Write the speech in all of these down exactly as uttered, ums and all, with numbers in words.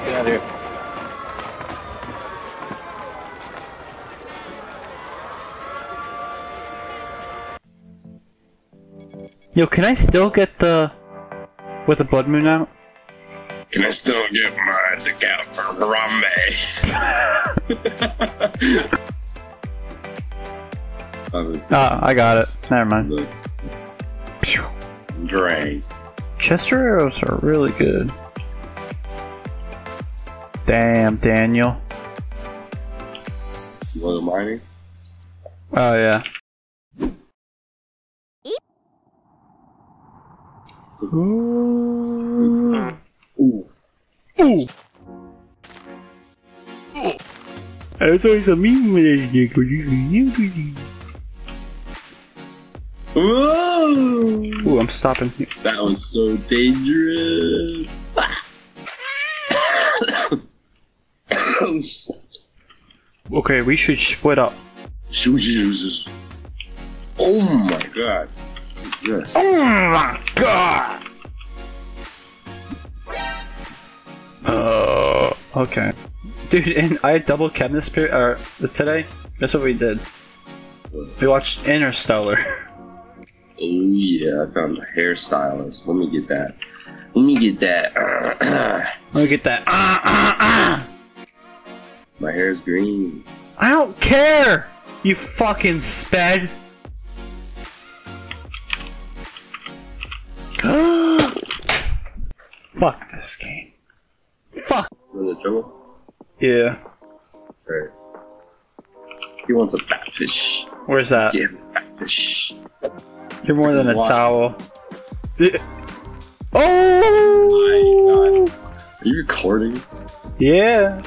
let's get out of here. Yo, can I still get the... with the blood moon out? Can I still get my dick out for Harambe? Ah, I got it. Never mind. Drain. Chest arrows are really good. Damn, Daniel. You want to mining? Oh, yeah. Ooh. Ooh. Ooh. That's always a meme with it. Whoa! Ooh, I'm stopping here. That was so dangerous. Okay, we should split up. Oh my god. What's this? Oh my god! Uh, okay. Dude, and I double chem this period, or today, that's what we did. We watched Interstellar. Oh yeah, I found a hairstylist. Let me get that. Let me get that. Let me get that. Uh, uh, uh. My hair's green. I don't care, you fucking sped. Fuck this game. Fuck. You're in the jungle? Yeah. Alright. He wants a fat fish. Where's that? Let's get him a fat fish. You're more than a towel. It. Oh! My God. Are you recording? Yeah.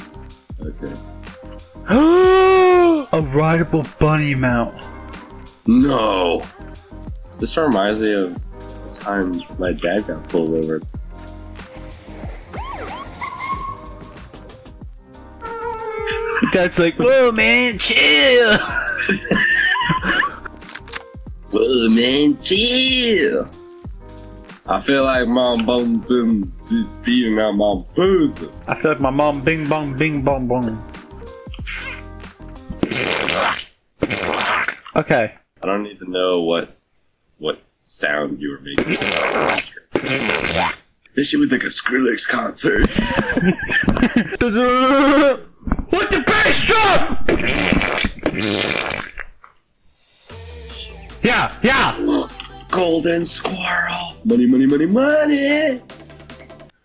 Okay. A rideable bunny mount. No. This reminds me of the time my dad got pulled over. Dad's like, whoa, man, chill. Whoa, man, chill! I feel like my mom been be speeding out my boozer. I feel like my mom bing bong bing bong bong. Okay. I don't need to know what what sound you were making. This shit was like a Skrillex concert. What the bass drum? Yeah, yeah! Golden squirrel! Money, money, money, money!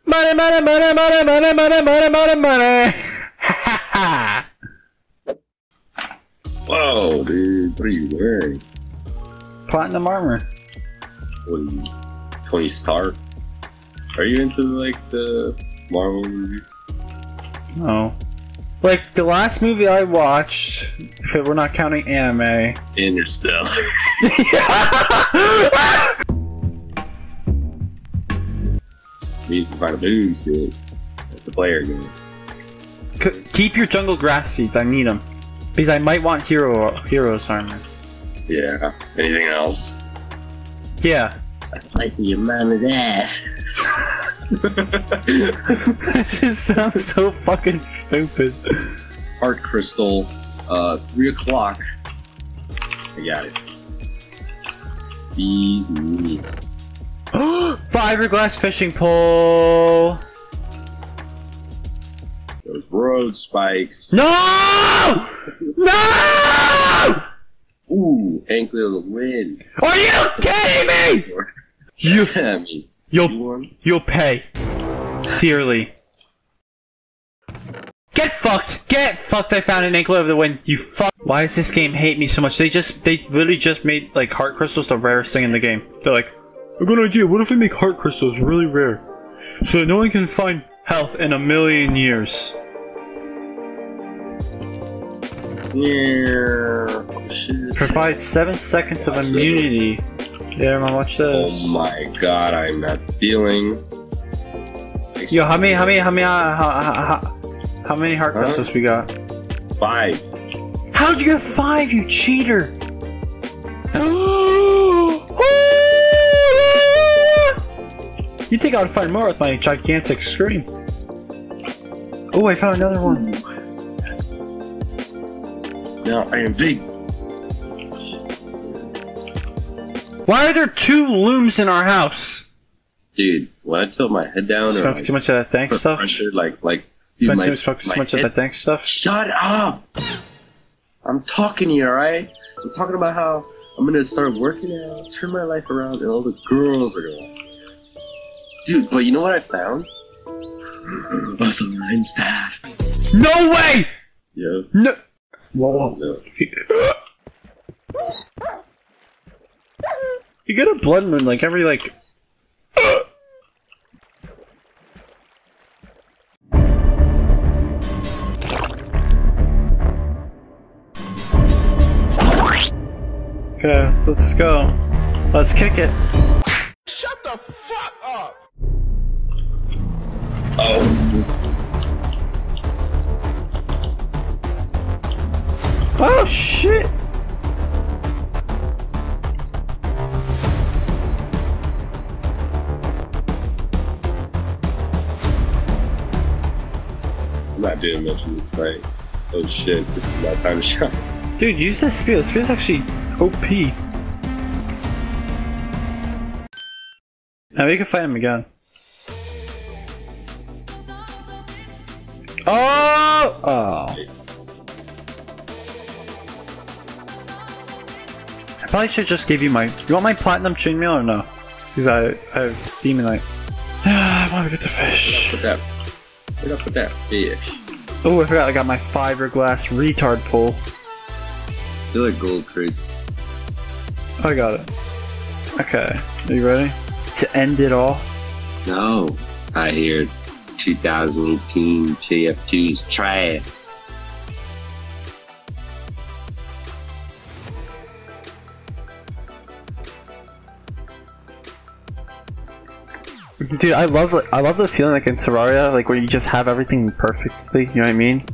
Money, money, money, money, money, money, money, money, money! Ha ha! Whoa, dude, what are you wearing? Platinum armor. What are you, Tony Stark? Are you into, like, the Marvel movie? No. Like, the last movie I watched, if we're not counting anime... Interstellar. We need to find a booze, dude. That's a player game. C keep your jungle grass seeds, I need them. Because I might want hero hero's armor. Yeah, anything else? Yeah. A slice of your mama's ass. That just sounds so fucking stupid. Heart crystal, uh, three o'clock. I got it. These needles. Fiberglass fishing pole. Those road spikes. No! No! Ooh, anklet of the wind. Are you kidding me? You. I mean, You'll, you'll pay. Dearly. Get fucked! Get fucked! I found an anklet of the wind, you fuck! Why does this game hate me so much? They just, they really just made, like, heart crystals the rarest thing in the game. They're like, I got an idea, what if we make heart crystals really rare? So that no one can find health in a million years. Yeah. Provide seven seconds of immunity. Yeah, man, watch this. Oh my god, I'm not feeling. Yo, how many, how many, how many, uh, how, how, how many heart huh? crystals we got? Five. How'd you get five, you cheater? You think I would find more with my gigantic scream? Oh, I found another one. Now I am big. Why are there two looms in our house? Dude, when I tilt my head down, smoke or too like, much of that dank stuff. Pressure, like, like, dude, my, too much, my much of that dank stuff. Shut up! I'm talking to you, alright? I'm talking about how I'm gonna start working out, turn my life around, and all the girls are gonna like it. Dude, but you know what I found? Bustle and staff. No way! Yeah. No. Whoa. Oh, no. You get a blood moon like every like. Okay, let's go. Let's kick it. Shut the fuck up! Oh. Oh shit! I'm not doing much in this fight. Oh shit, this is my time to shine. Dude, use that spear. The spear's actually O P. Now we can fight him again. Oh! Oh. I probably should just give you my. You want my platinum chainmail or no? Because I, I have demonite. I want to get the fish. Put up with that. Put up with that fish. Oh, I forgot I got my fiberglass retard pole. I feel like gold crates. I got it. Okay, are you ready? To end it all? No, I hear twenty eighteen T F two's trash. Dude, I love I love the feeling like in Terraria, like where you just have everything perfectly. You know what I mean?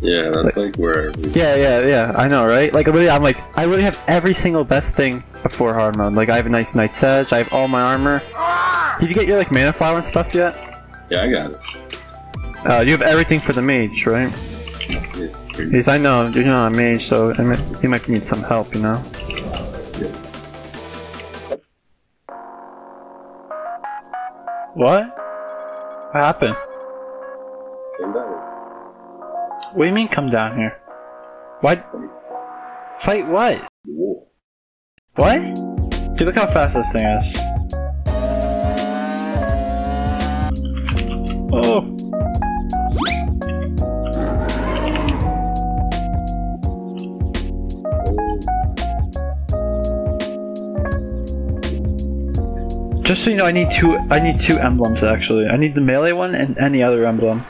Yeah, that's like, like where. Yeah, yeah, yeah. I know, right? Like, really, I'm like, I really have every single best thing before hard mode. Like, I have a nice knight's edge. I have all my armor. Did you get your like mana flower and stuff yet? Yeah, I got it. Uh, you have everything for the mage, right? Yeah. Because I know you're not a mage, so I mean, you might need some help, you know. Yeah. What? What happened? What do you mean come down here? What? Fight what? What? Dude, look how fast this thing is. Oh. Just so you know, I need two I need two emblems actually. I need the melee one and any other emblem.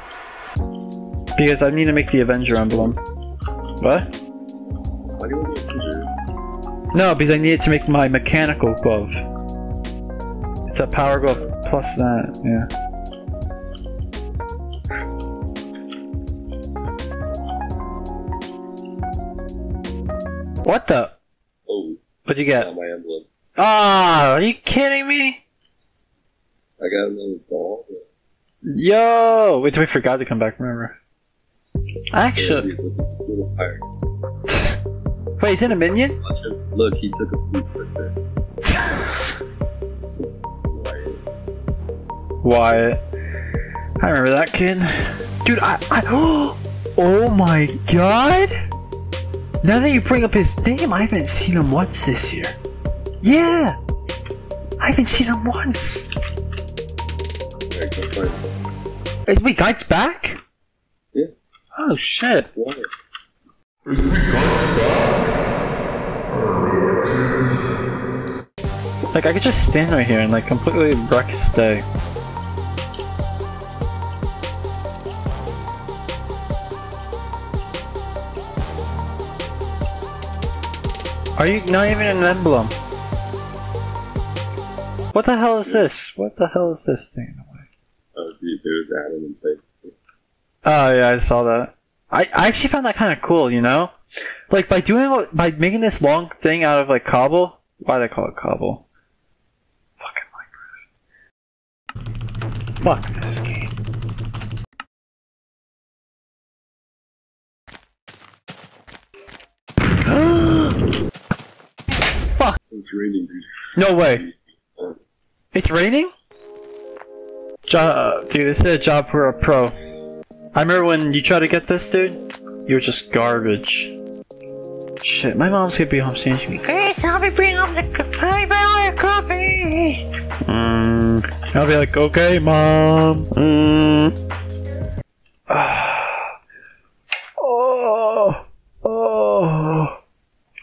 Because I need to make the Avenger emblem. What? Why do you want the Avenger? No, because I need it to make my mechanical glove. It's a power glove plus that, yeah. What the? Oh. What'd you get? I got my emblem. Ah, oh, are you kidding me? I got another ball. Yo! Wait, we forgot to come back, remember? Actually, wait, is it a minion? Look, he took a poop right there. Wyatt. I remember that kid. Dude, I, I. Oh my god! Now that you bring up his name, I haven't seen him once this year. Yeah! I haven't seen him once! Wait, wait, Guide's back? Oh shit! What? Like I could just stand right here and like completely wreck his day. Are you not even an emblem? What the hell is this? What the hell is this thing? Oh dude, there's Adam and Tate. Oh yeah, I saw that. I, I actually found that kind of cool, you know? Like, by doing, by making this long thing out of, like, cobble. Why do they call it cobble? Fucking Minecraft. Fuck this game. It's raining, dude. No way. Yeah. It's raining? Job, dude, this is a job for a pro. I remember when you tried to get this, dude, you were just garbage. Shit, my mom's gonna be home soon. She'll be, Chris, help me bring home the coffee! Mmm. I'll be like, okay, Mom. Mmm. Oh. Oh. Oh.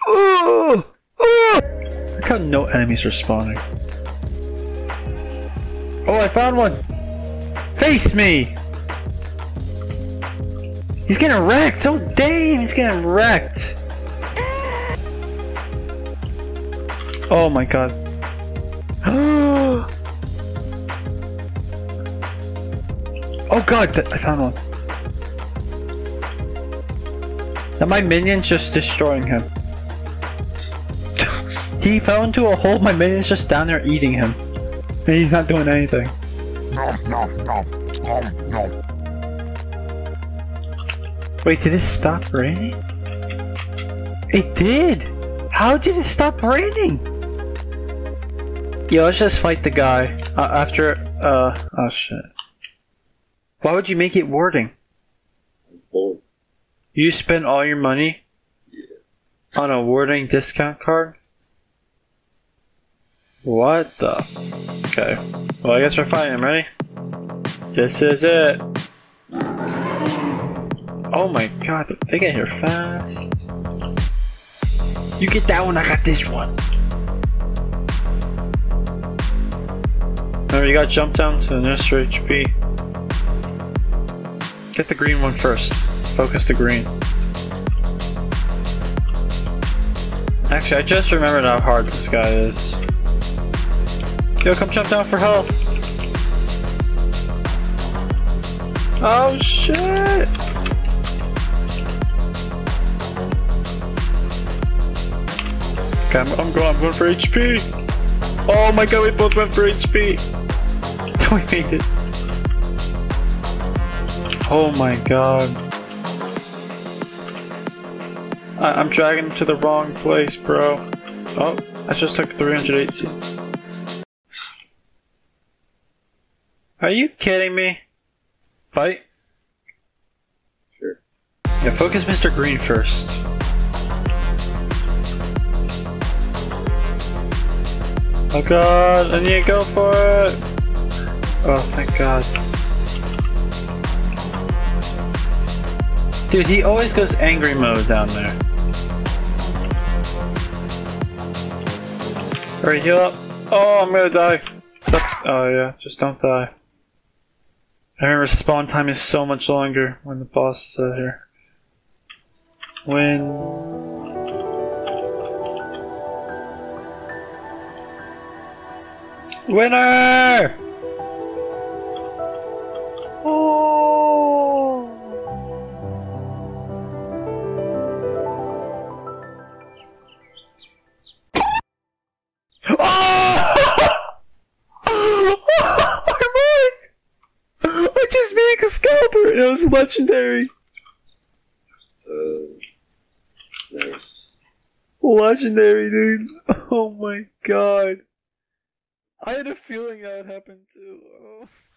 Oh. Look how no enemies are spawning. Oh, I found one! Face me! He's getting wrecked! Oh, damn! He's getting wrecked! Oh my god. Oh god, I found one. Now my minion's just destroying him. He fell into a hole, my minion's just down there eating him. And he's not doing anything. No, no, no, no, no. Wait, did it stop raining? It did! How did it stop raining? Yo, let's just fight the guy. Uh, after, uh, oh shit. Why would you make it warding? I'm bored. You spend all your money? Yeah. On a warding discount card? What the? Okay. Well, I guess we're fighting, ready? This is it. Oh my god, they get here fast. You get that one, I got this one. Remember, you gotta jump down to the nursery H P. Get the green one first. Focus the green. Actually, I just remembered how hard this guy is. Yo, come jump down for help. Oh shit! Okay, I'm, I'm going, I'm going for H P. Oh my god, we both went for H P. We made it. Oh my god. I, I'm dragging him to the wrong place, bro. Oh, I just took three hundred eighty. Are you kidding me? Fight? Sure. Yeah, focus Mister Green first. Oh god, I need to go for it! Oh, thank god. Dude, he always goes angry mode down there. Alright, heal up. Oh, I'm gonna die. Oh yeah, just don't die. I remember spawn time is so much longer when the boss is out here. When... Winner! Oh. Oh! Oh! I won! I just made Excalibur and it was legendary. Oh, nice. Legendary, dude. Oh my god. I had a feeling that would happen too. Oh.